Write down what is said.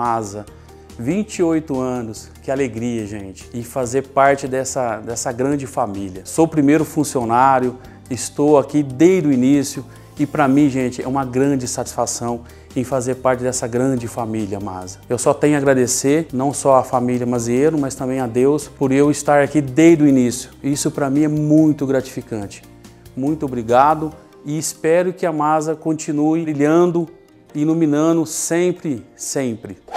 Maza, 28 anos, que alegria, gente, e fazer parte dessa grande família. Sou o primeiro funcionário, estou aqui desde o início e para mim, gente, é uma grande satisfação em fazer parte dessa grande família Maza. Eu só tenho a agradecer, não só à família Mazeiro, mas também a Deus por eu estar aqui desde o início. Isso para mim é muito gratificante. Muito obrigado e espero que a Maza continue brilhando, iluminando sempre, sempre.